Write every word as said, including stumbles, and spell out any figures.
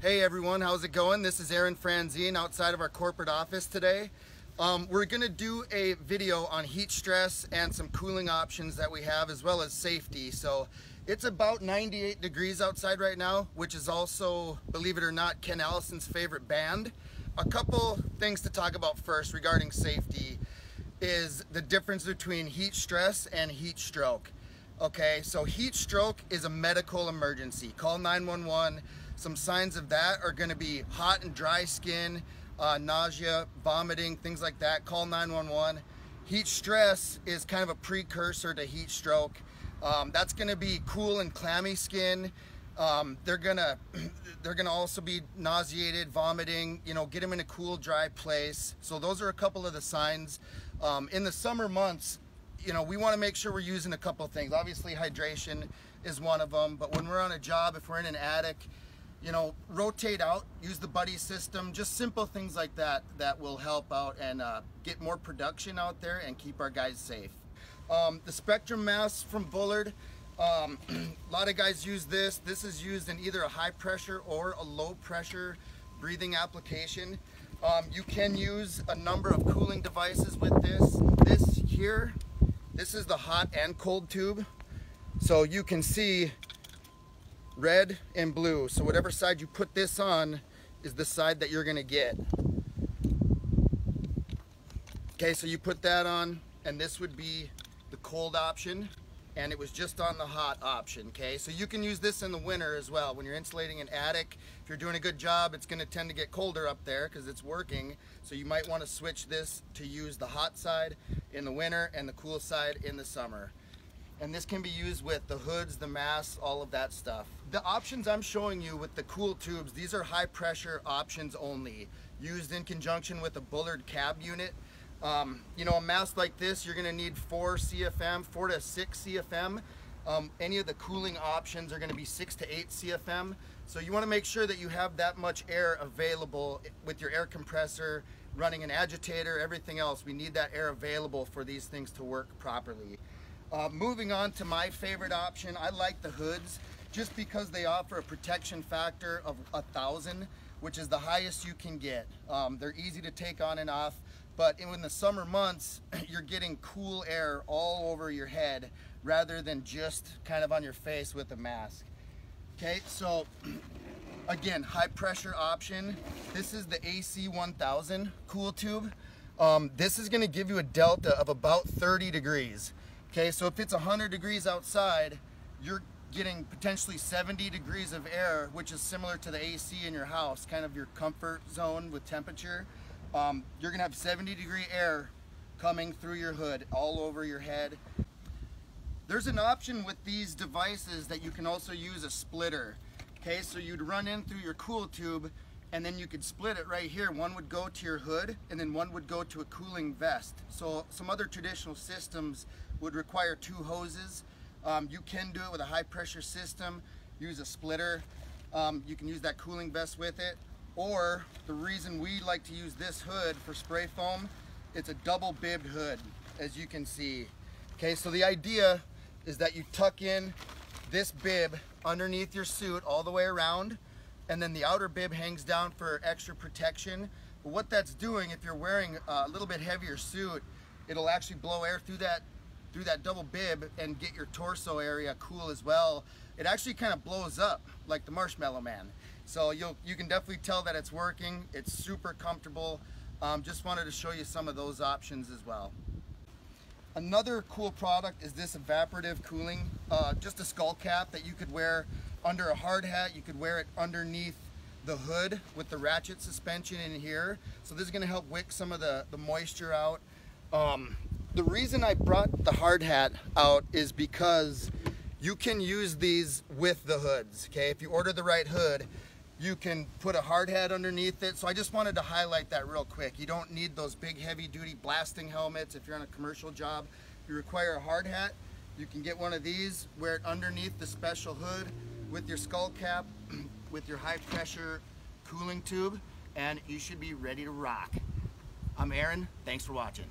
Hey everyone, how's it going? This is Aaron Franzine outside of our corporate office today. Um, we're going to do a video on heat stress and some cooling options that we have, as well as safety. So it's about ninety-eight degrees outside right now, which is also, believe it or not, Ken Allison's favorite band. A couple things to talk about first regarding safety is the difference between heat stress and heat stroke. Okay, so heat stroke is a medical emergency. Call nine one one. Some signs of that are going to be hot and dry skin, uh, nausea, vomiting, things like that. Call nine one one. Heat stress is kind of a precursor to heat stroke. Um, that's going to be cool and clammy skin. Um, they're gonna they're gonna also be nauseated, vomiting. You know, get them in a cool, dry place. So those are a couple of the signs. Um, in the summer months, you know, we want to make sure we're using a couple of things. Obviously, hydration is one of them. But when we're on a job, if we're in an attic, you know, rotate out, use the buddy system, just simple things like that that will help out and uh, get more production out there and keep our guys safe. Um, the Spectrum Mask from Bullard, um, a lot of guys use this. This is used in either a high pressure or a low pressure breathing application. Um, you can use a number of cooling devices with this. This here, this is the hot and cold tube. So you can see red and blue. So whatever side you put this on is the side that you're gonna get. Okay, so you put that on and this would be the cold option and it was just on the hot option, okay? So you can use this in the winter as well. When you're insulating an attic, if you're doing a good job, it's gonna tend to get colder up there because it's working. So you might wanna switch this to use the hot side in the winter and the cool side in the summer. And this can be used with the hoods, the masks, all of that stuff. The options I'm showing you with the cool tubes, these are high pressure options only, used in conjunction with a Bullard cab unit. Um, you know, a mask like this, you're gonna need four C F M, four to six C F M. Um, any of the cooling options are gonna be six to eight C F M. So you wanna make sure that you have that much air available with your air compressor, running an agitator, everything else. We need that air available for these things to work properly. Uh, moving on to my favorite option, I like the hoods just because they offer a protection factor of a thousand, which is the highest you can get. Um, they're easy to take on and off, but in the summer months, you're getting cool air all over your head rather than just kind of on your face with a mask. Okay, so again, high pressure option. This is the A C one thousand cool tube. Um, this is gonna give you a delta of about thirty degrees. Okay, so if it's one hundred degrees outside, you're getting potentially seventy degrees of air, which is similar to the A C in your house, kind of your comfort zone with temperature. Um, you're gonna have seventy degree air coming through your hood, all over your head. There's an option with these devices that you can also use a splitter. Okay, so you'd run in through your cool tube and then you could split it right here. One would go to your hood and then one would go to a cooling vest. So some other traditional systems would require two hoses. Um, you can do it with a high pressure system, use a splitter. Um, you can use that cooling vest with it. Or the reason we like to use this hood for spray foam, it's a double bibbed hood, as you can see. Okay, so the idea is that you tuck in this bib underneath your suit all the way around, and then the outer bib hangs down for extra protection. But what that's doing, if you're wearing a little bit heavier suit, it'll actually blow air through that through that double bib and get your torso area cool as well. It actually kind of blows up like the Marshmallow Man. So you'll, you can definitely tell that it's working. It's super comfortable. Um, just wanted to show you some of those options as well. Another cool product is this evaporative cooling, uh, just a skull cap that you could wear under a hard hat. You could wear it underneath the hood with the ratchet suspension in here. So this is gonna help wick some of the, the moisture out. Um, the reason I brought the hard hat out is because you can use these with the hoods, okay? If you order the right hood, you can put a hard hat underneath it. So I just wanted to highlight that real quick. You don't need those big heavy duty blasting helmets if you're on a commercial job. If you require a hard hat, you can get one of these, wear it underneath the special hood, with your skull cap, with your high pressure cooling tube, and you should be ready to rock. I'm Aaron, thanks for watching.